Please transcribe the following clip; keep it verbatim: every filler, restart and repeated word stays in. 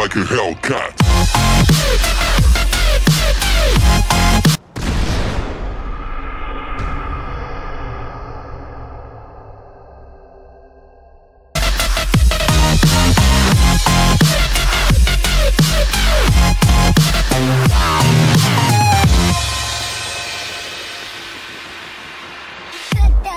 Like a Hellcat.